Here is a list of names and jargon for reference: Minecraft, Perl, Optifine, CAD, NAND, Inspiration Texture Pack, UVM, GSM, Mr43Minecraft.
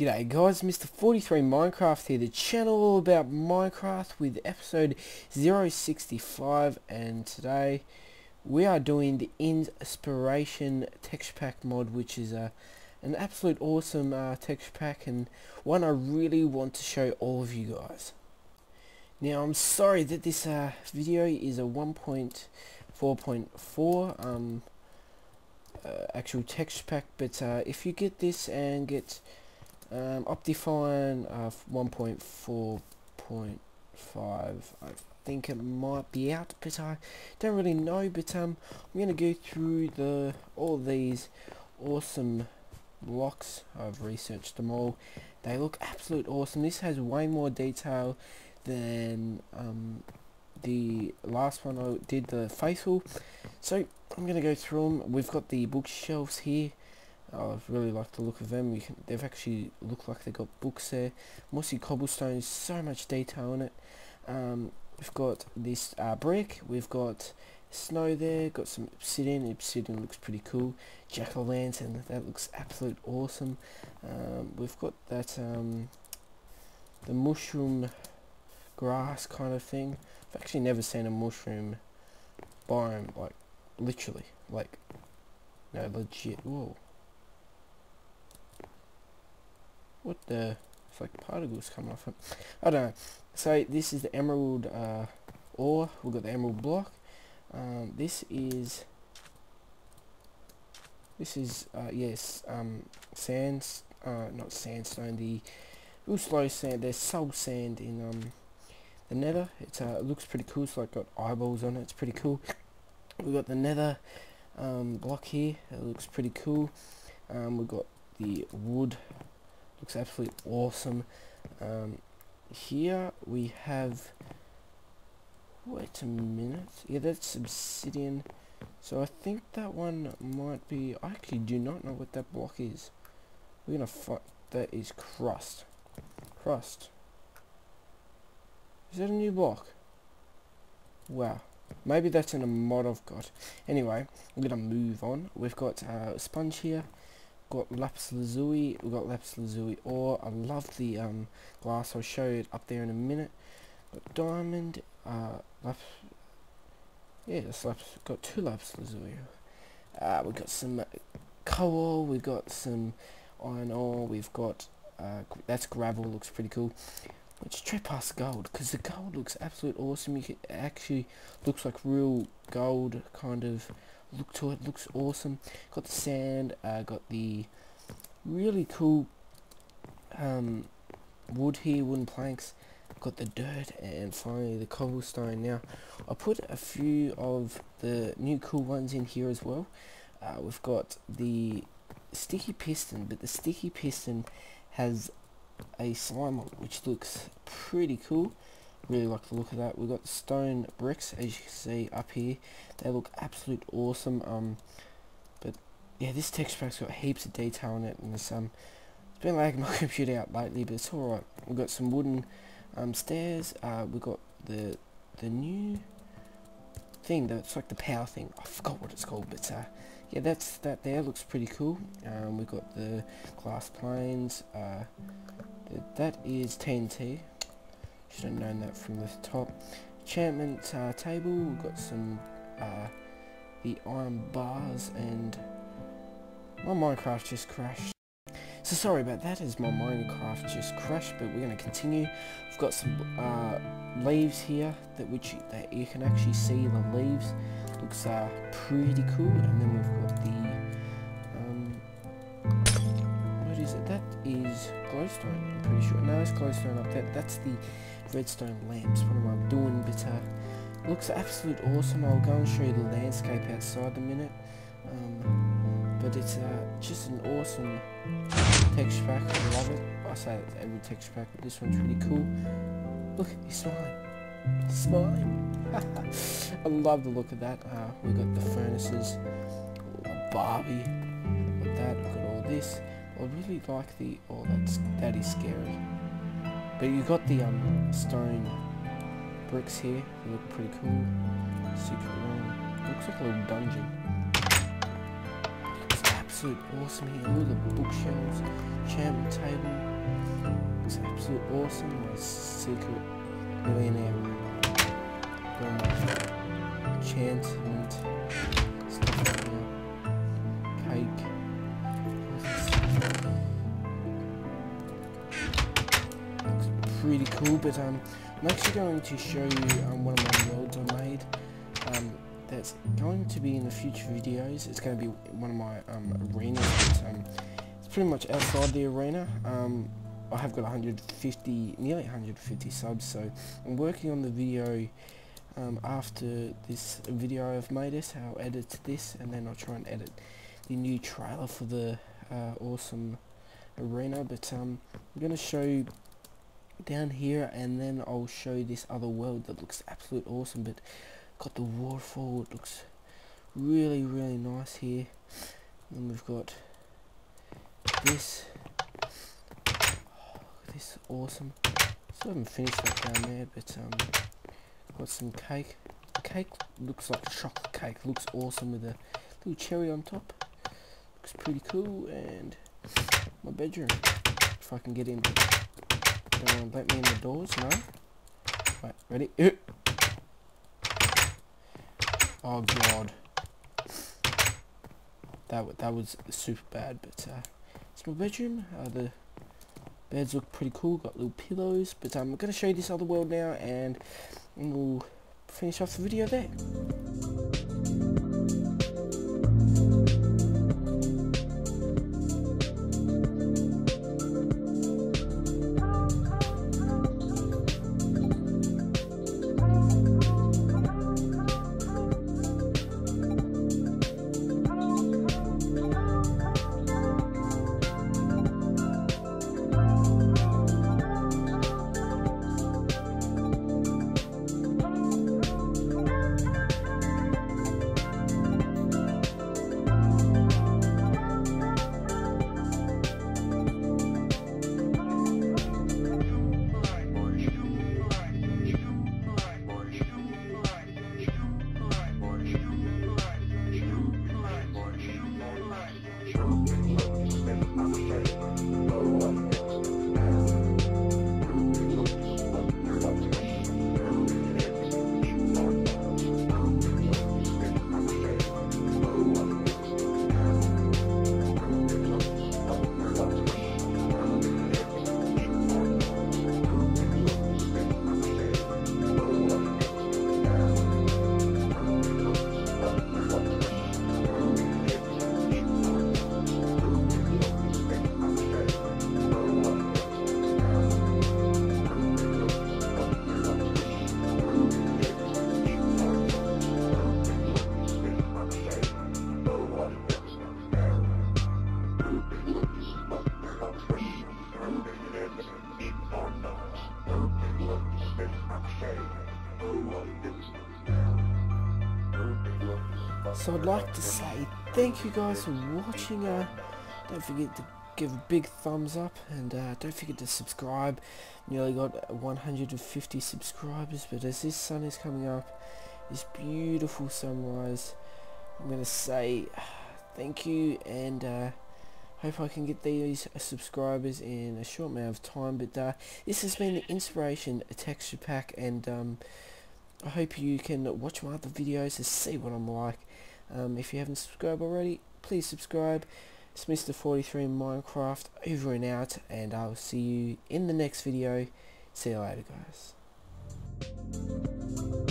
G'day guys, Mr43Minecraft here, the channel all about Minecraft with episode 065, and today we are doing the Inspiration Texture Pack mod, which is an absolute awesome texture pack and one I really want to show all of you guys. Now I'm sorry that this video is a 1.4.4 actual texture pack, but if you get this and get Optifine 1.4.5, I think it might be out, but I don't really know. But I'm gonna go through all these awesome blocks. I've researched them all. They look absolute awesome. This has way more detail than the last one I did, the faithful. So I'm gonna go through them. We've got the bookshelves here. I've really liked the look of them. They've actually looked like they've got books there. Mossy cobblestones, so much detail in it. We've got this brick, we've got snow there, got some obsidian looks pretty cool. Jack-o'-lantern, that looks absolute awesome. We've got that, the mushroom grass kind of thing. I've actually never seen a mushroom biome, like, literally, like, no, legit, whoa. What the, it's like particles coming off it, I don't know. So this is the emerald ore. We've got the emerald block. This is sands, not sandstone, the real slow sand. There's soul sand in the nether. It's it looks pretty cool. It's like got eyeballs on it. It's pretty cool. We've got the nether block here. It looks pretty cool. We've got the wood. Looks absolutely awesome. Here we have, wait a minute, yeah, that's obsidian, so I think that one might be, I actually do not know what that block is. We're gonna fight. That is crust. Is that a new block? Wow, maybe that's in a mod I've got. Anyway, I'm gonna move on. We've got a sponge here. Got lapis lazuli. We've got lapis lazuli ore. I love the glass. I'll show it up there in a minute. Got diamond. Yeah, that's lapis. Got two lapis lazuli. We've got some coal. We've got some iron ore. We've got that's gravel. Looks pretty cool. Let's try past gold, because the gold looks absolute awesome. It actually looks like real gold kind of look to it. Looks awesome. Got the sand, got the really cool wood here, wooden planks, got the dirt, and finally the cobblestone. Now I put a few of the new cool ones in here as well. We've got the sticky piston, but the sticky piston has a slime on it, which looks pretty cool. Really like the look of that. We've got stone bricks, as you can see up here. They look absolute awesome. But yeah, this texture pack's got heaps of detail in it, and it's been lagging my computer out lately, but it's alright. We've got some wooden stairs. We've got the new thing that's like the power thing. I forgot what it's called, but yeah, that's that there. Looks pretty cool. We've got the glass planes. That is TNT. Should have known that from the top. Enchantment table. We've got some the iron bars, and my Minecraft just crashed. So sorry about that, as my Minecraft just crashed. But we're going to continue. We've got some leaves here that you can actually see the leaves. Looks pretty cool. And then we've got the what is it? That is glowstone. I'm pretty sure. No, it's glowstone up there. That's the redstone lamps. What am I doing? But looks absolute awesome. I'll go and show you the landscape outside in a minute. But it's just an awesome texture pack. I love it. I say that to every texture pack, but this one's really cool. Look, he's smiling. He's smiling. I love the look of that. We've got the furnaces, Barbie, like that. Look at all this. I really like the. Oh, that is scary. But you got the stone bricks here. They look pretty cool. Secret room. Looks like a little dungeon. absolute awesome here. All the bookshelves, chair, and table. It's absolute awesome. My secret millionaire enchantment stuff like that. Cake. Looks pretty cool, but I'm actually going to show you one of my worlds I made. That's going to be in the future videos. It's going to be one of my arenas. It's pretty much outside the arena. I have got 150, nearly 150 subs, so I'm working on the video after this video I've made this. I'll edit this, and then I'll try and edit the new trailer for the awesome arena. But I'm going to show you down here, and then I'll show this other world that looks absolute awesome. But got the waterfall, it looks really, really nice here. And then we've got this. This is awesome. Still haven't finished that down there, but got some cake. The cake looks like chocolate cake, looks awesome with a little cherry on top. Looks pretty cool. And my bedroom, if I can get in. Don't let me in the doors, no? Right, ready? Oh god, that was super bad. But it's my bedroom. The beds look pretty cool. Got little pillows. But I'm going to show you this other world now, and we'll finish off the video there. So I'd like to say thank you guys for watching. Don't forget to give a big thumbs up, and don't forget to subscribe. Nearly got 150 subscribers, but as this sun is coming up, this beautiful sunrise, I'm going to say thank you, and hope I can get these subscribers in a short amount of time. But this has been the Inspiration Texture Pack, and I hope you can watch my other videos to see what I'm like. If you haven't subscribed already, please subscribe. It's Mr43Minecraft over and out, and I'll see you in the next video. See you later, guys.